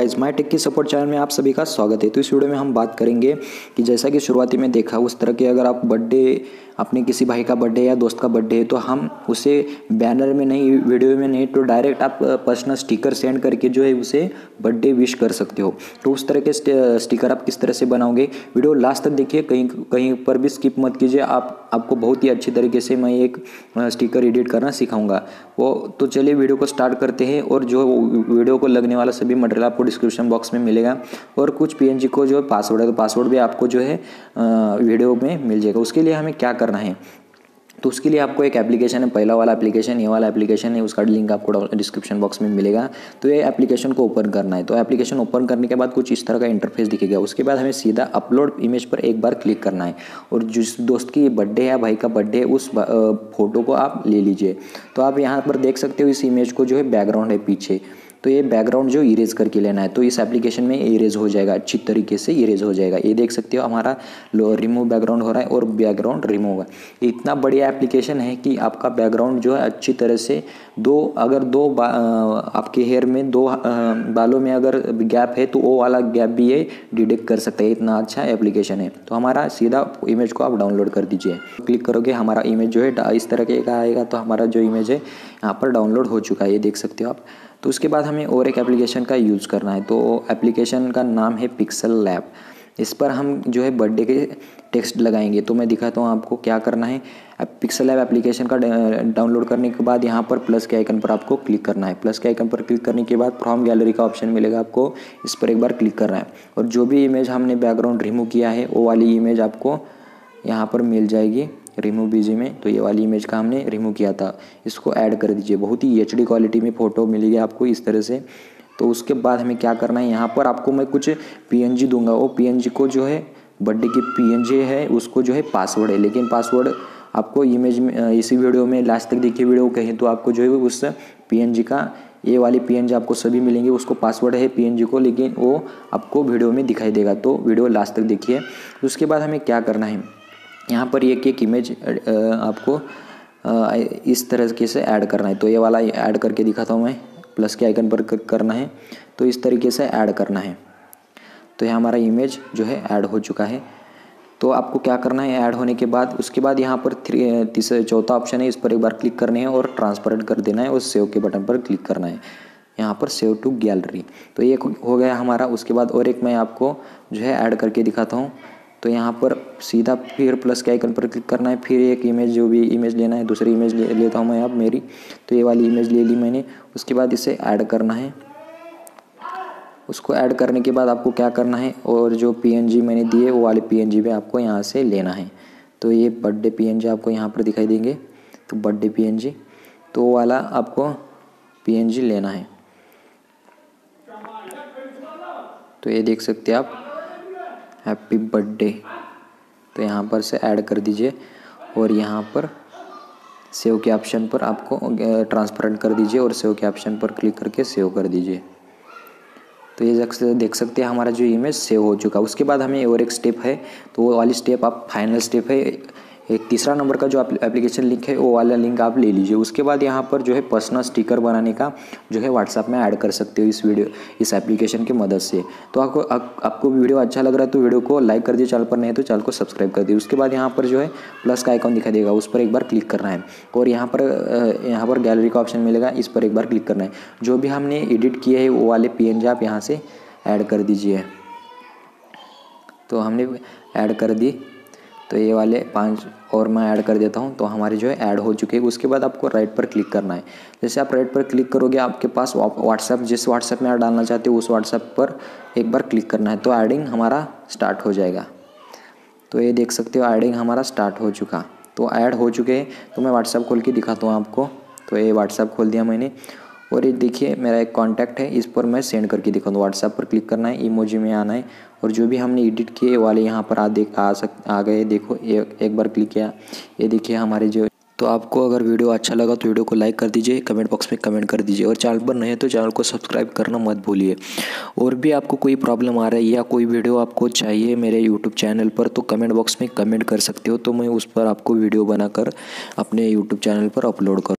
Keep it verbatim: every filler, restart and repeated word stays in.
Guys my techy support channel में आप सभी का स्वागत है। तो इस वीडियो में हम बात करेंगे कि जैसा कि शुरुआती में देखा उस तरह के अगर आप बर्थडे अपने किसी भाई का बर्थडे या दोस्त का बर्थडे है तो हम उसे बैनर में नहीं, वीडियो में नहीं, तो डायरेक्ट आप पर्सनल स्टिकर सेंड करके जो है उसे बर्थडे विश कर सकते हो। तो उस तरह के स्टिकर आप किस तरह से बनाओगे वीडियो लास्ट तक देखिए, कहीं कहीं पर भी स्किप मत कीजिए। आप आपको बहुत ही अच्छी तरीके से मैं एक स्टिकर एडिट करना सिखाऊंगा वो। तो चलिए वीडियो को स्टार्ट करते हैं। और जो वीडियो को लगने वाला सभी मटेरियल आपको डिस्क्रिप्शन बॉक्स में मिलेगा और कुछ पीएनजी को जो पासवर्ड है तो पासवर्ड भी आपको जो है वीडियो में मिल जाएगा। उसके लिए हमें क्या करना है तो उसके लिए आपको एक एप्लीकेशन है, पहला वाला एप्लीकेशन, ये वाला एप्लीकेशन है, उसका लिंक आपको डिस्क्रिप्शन बॉक्स में मिलेगा। तो ये एप्लीकेशन को ओपन करना है। तो एप्लीकेशन ओपन करने के बाद कुछ इस तरह का इंटरफेस दिखेगा। उसके बाद हमें सीधा अपलोड इमेज पर एक बार क्लिक करना है और जिस दोस्त की बर्थडे या भाई का बर्थडे उस फोटो को आप ले लीजिए। तो आप यहाँ पर देख सकते हो इस इमेज को जो है बैकग्राउंड है पीछे, तो ये बैकग्राउंड जो इरेज करके लेना है तो इस एप्लीकेशन में इरेज हो जाएगा, अच्छी तरीके से इरेज हो जाएगा। ये देख सकते हो हमारा रिमूव बैकग्राउंड हो रहा है और बैकग्राउंड रिमूव होगा। इतना बढ़िया एप्लीकेशन है कि आपका बैकग्राउंड जो है अच्छी तरह से दो अगर दो आपके हेयर में दो बालों में अगर गैप है तो वो वाला गैप भी ये डिटेक्ट कर सकता है। इतना अच्छा एप्लीकेशन है। तो हमारा सीधा इमेज को आप डाउनलोड कर दीजिए, क्लिक करोगे हमारा इमेज जो है इस तरह के का आएगा। तो हमारा जो इमेज है यहाँ पर डाउनलोड हो चुका है, ये देख सकते हो आप। तो उसके बाद हमें और एक एप्लीकेशन का यूज़ करना है। तो एप्लीकेशन का नाम है पिक्सललैब। इस पर हम जो है बर्थडे के टेक्स्ट लगाएंगे। तो मैं दिखाता हूँ आपको क्या करना है। पिक्सललैब एप्लीकेशन का डाउनलोड करने के बाद यहाँ पर प्लस के आइकन पर आपको क्लिक करना है। प्लस के आइकन पर क्लिक करने के बाद फ्रॉम गैलरी का ऑप्शन मिलेगा, आपको इस पर एक बार क्लिक करना है और जो भी इमेज हमने बैकग्राउंड रिमूव किया है वो वाली इमेज आपको यहाँ पर मिल जाएगी रिमूव बीजी में। तो ये वाली इमेज का हमने रिमूव किया था, इसको ऐड कर दीजिए। बहुत ही एच डी क्वालिटी में फ़ोटो मिलेगी आपको इस तरह से। तो उसके बाद हमें क्या करना है, यहाँ पर आपको मैं कुछ पीएनजी दूंगा। वो पीएनजी को जो है बर्थडे की पीएनजी है उसको जो है पासवर्ड है, लेकिन पासवर्ड आपको इमेज में इसी वीडियो में लास्ट तक देखिए वीडियो कहीं तो आपको जो है उस पीएनजी का ये वाली पीएनजी आपको सभी मिलेंगे। उसको पासवर्ड है पीएनजी को, लेकिन वो आपको वीडियो में दिखाई देगा। तो वीडियो लास्ट तक देखिए। उसके बाद हमें क्या करना है, यहाँ पर एक एक इमेज आपको इस तरह से ऐड करना है। तो ये वाला ऐड करके दिखाता हूँ मैं, प्लस के आइकन पर करना है। तो इस तरीके से ऐड करना है। तो ये हमारा इमेज जो है ऐड हो चुका है। तो आपको क्या करना है, ऐड होने के बाद उसके बाद यहाँ पर थ्री तीसरा चौथा ऑप्शन है, इस पर एक बार क्लिक करने है और ट्रांसपेरेंट कर देना है और सेव के बटन पर क्लिक करना है। यहाँ पर सेव टू गैलरी। तो ये हो गया हमारा। उसके बाद और एक मैं आपको जो है ऐड करके दिखाता हूँ। तो यहाँ पर सीधा फिर प्लस के आइकन पर क्लिक करना है, फिर एक इमेज जो भी इमेज लेना है दूसरी इमेज ले लेता हूँ मैं अब मेरी। तो ये वाली इमेज ले ली मैंने। उसके बाद इसे ऐड करना है। उसको ऐड करने के बाद आपको क्या करना है, और जो पीएनजी मैंने दिए वो वाले पीएनजी पे आपको यहाँ से लेना है। तो ये बर्थडे पीएनजी आपको यहाँ पर दिखाई देंगे। तो बर्थडे पीएनजी तो वो वाला आपको पीएनजी लेना है। तो ये देख सकते हैं आप हैप्पी बर्थडे। तो यहाँ पर से ऐड कर दीजिए और यहाँ पर सेव के ऑप्शन पर आपको ट्रांसपेरेंट कर दीजिए और सेव के ऑप्शन पर क्लिक करके सेव कर दीजिए। तो ये देख सकते हैं हमारा जो इमेज सेव हो चुका है। उसके बाद हमें और एक स्टेप है, तो वो वाली स्टेप आप फाइनल स्टेप है एक तीसरा नंबर का जो एप्लीकेशन लिंक है वो वाला लिंक आप ले लीजिए। उसके बाद यहाँ पर जो है पर्सनल स्टिकर बनाने का जो है व्हाट्सएप में ऐड कर सकते हो इस वीडियो इस एप्लीकेशन की मदद से। तो आपको आ, आपको वीडियो अच्छा लग रहा है तो वीडियो को लाइक कर दिए, चैनल पर नहीं तो चैनल को सब्सक्राइब कर दिए। उसके बाद यहाँ पर जो है प्लस का आइकॉन दिखाई देगा, उस पर एक बार क्लिक करना है और यहाँ पर यहाँ पर गैलरी का ऑप्शन मिलेगा, इस पर एक बार क्लिक करना है। जो भी हमने एडिट किए है वो वाले पीएनजी आप यहाँ से ऐड कर दीजिए। तो हमने ऐड कर दी। तो ये वाले पांच और मैं ऐड कर देता हूँ। तो हमारे जो है ऐड हो चुके हैं। उसके बाद आपको राइट पर क्लिक करना है। जैसे आप राइट पर क्लिक करोगे आपके पास व्हाट्सएप जिस व्हाट्सएप में आप डालना चाहते हो उस व्हाट्सएप पर एक बार क्लिक करना है। तो ऐडिंग हमारा स्टार्ट हो जाएगा। तो ये देख सकते हो ऐडिंग हमारा स्टार्ट हो चुका। तो ऐड हो चुके हैं। तो मैं व्हाट्सएप खोल के दिखाता हूँ आपको। तो ये व्हाट्सएप खोल दिया मैंने और ये देखिए मेरा एक कॉन्टैक्ट है, इस पर मैं सेंड करके दिखाऊँ। व्हाट्सएप पर क्लिक करना है, इमोजी में आना है और जो भी हमने एडिट किए वाले यहाँ पर आ देख आ सक आ गए। देखो ए, एक बार क्लिक किया, ये देखिए हमारे जो। तो आपको अगर वीडियो अच्छा लगा तो वीडियो को लाइक कर दीजिए, कमेंट बॉक्स में कमेंट कर दीजिए और चैनल पर नहीं है तो चैनल को सब्सक्राइब करना मत भूलिए। और भी आपको कोई प्रॉब्लम आ रही है या कोई वीडियो आपको चाहिए मेरे यूट्यूब चैनल पर तो कमेंट बॉक्स में कमेंट कर सकते हो। तो मैं उस पर आपको वीडियो बनाकर अपने यूट्यूब चैनल पर अपलोड करूँ।